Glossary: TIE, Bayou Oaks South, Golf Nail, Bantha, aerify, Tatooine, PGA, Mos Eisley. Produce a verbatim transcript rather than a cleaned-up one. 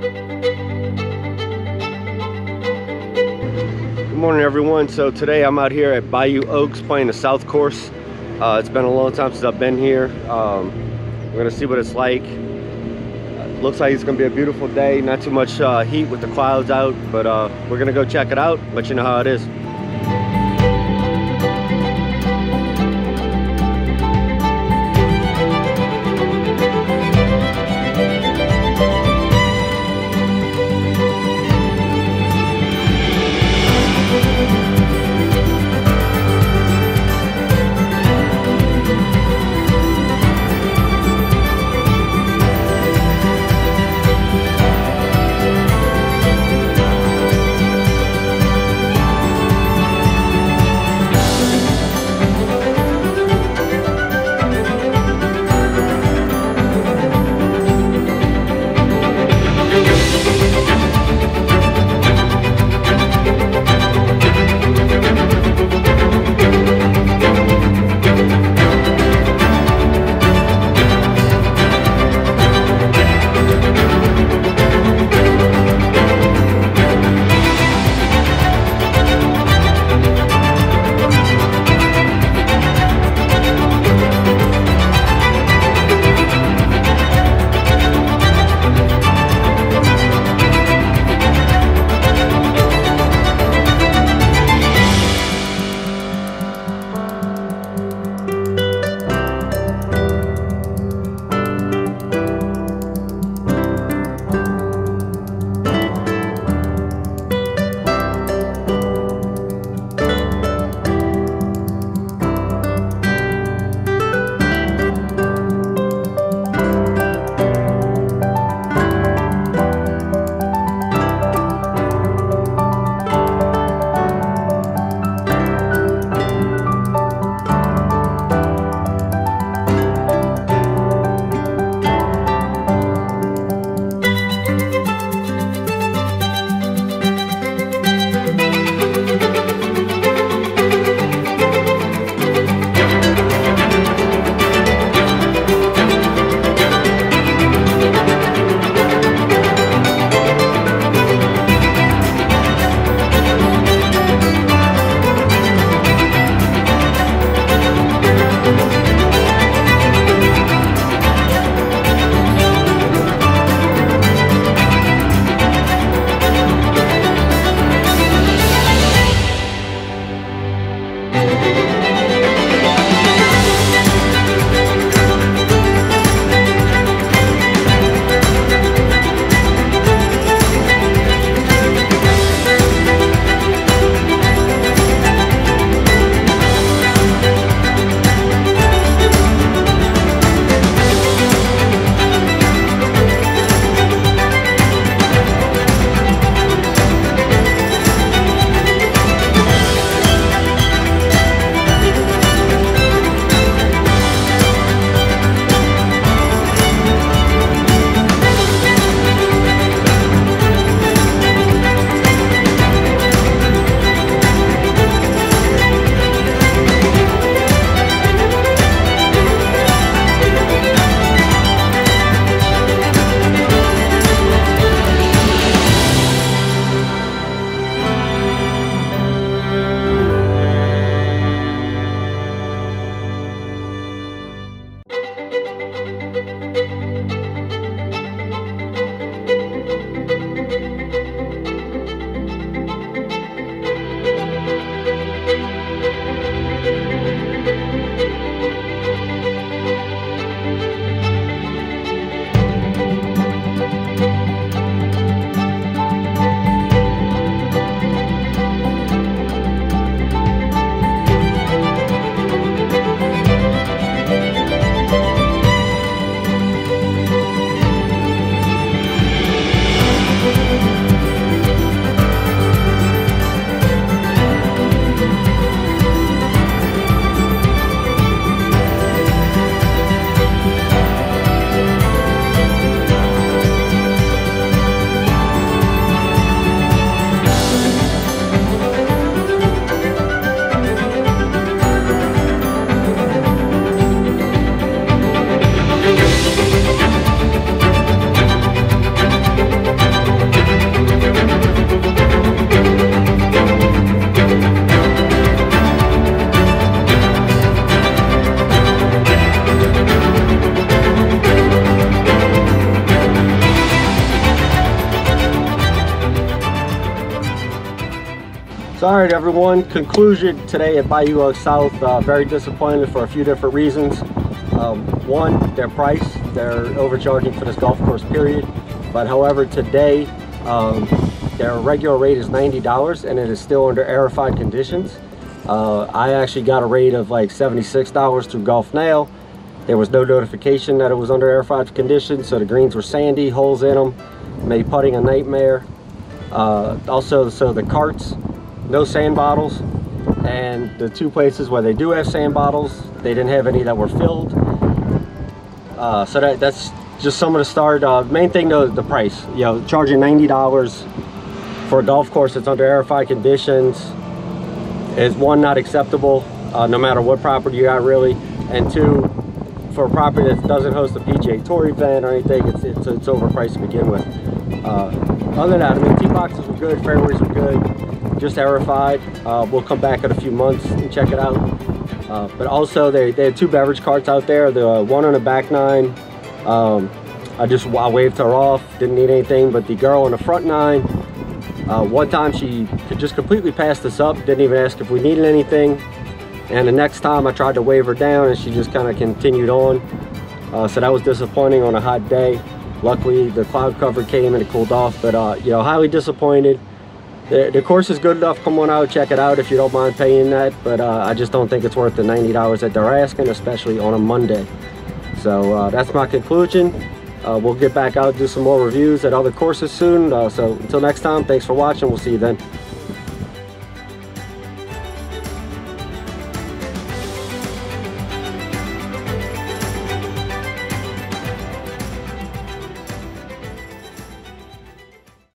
Good morning, everyone. So today I'm out here at Bayou Oaks playing the South Course. Uh, it's been a long time since I've been here. Um, we're gonna see what it's like. It looks like it's gonna be a beautiful day. Not too much uh, heat with the clouds out, but uh, we're gonna go check it out, let you know how it is. So all right, everyone, conclusion today at Bayou Oaks South. Uh, very disappointed for a few different reasons. Um, one, their price. They're overcharging for this golf course, period. But however, today, um, their regular rate is ninety dollars and it is still under aerified conditions. Uh, I actually got a rate of like seventy-six dollars through Golf Nail. There was no notification that it was under aerified conditions, so the greens were sandy, holes in them, made putting a nightmare. Uh, also, so the carts, no sand bottles, and the two places where they do have sand bottles, they didn't have any that were filled. Uh, so that, that's just some of the start. Uh, main thing though is the price. You know, charging ninety dollars for a golf course that's under aerified conditions is one, not acceptable, uh, no matter what property you got really, and two, for a property that doesn't host a P G A Tour event or anything, it's, it's, it's overpriced to begin with. Uh, other than that, I mean, tee boxes were good, fairways were good. Just aerified. Uh, we'll come back in a few months and check it out. Uh, but also, they, they had two beverage carts out there. The uh, one on the back nine, um, I just I waved her off, didn't need anything. But the girl on the front nine, uh, one time she could just completely pass this up, didn't even ask if we needed anything. And the next time I tried to wave her down and she just kind of continued on. Uh, so that was disappointing on a hot day. Luckily, the cloud cover came and it cooled off. But, uh, you know, highly disappointed. The, the course is good enough. Come on out, check it out if you don't mind paying that. But uh, I just don't think it's worth the ninety dollars that they're asking, especially on a Monday. So uh, that's my conclusion. Uh, we'll get back out, do some more reviews at other courses soon. Uh, so until next time, thanks for watching. We'll see you then.